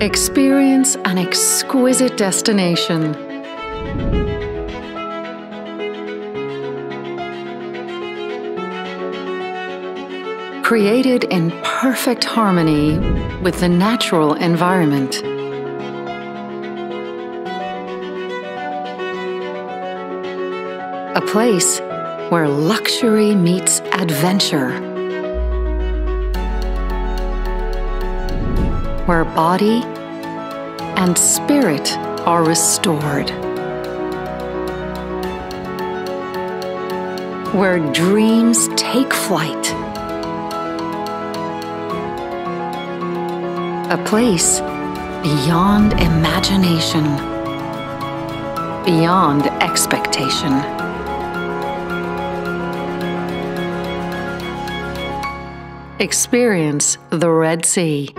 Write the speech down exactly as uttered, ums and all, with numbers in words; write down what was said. Experience an exquisite destination. Created in perfect harmony with the natural environment. A place where luxury meets adventure. Where body and spirit are restored. Where dreams take flight. A place beyond imagination, beyond expectation. Experience the Red Sea.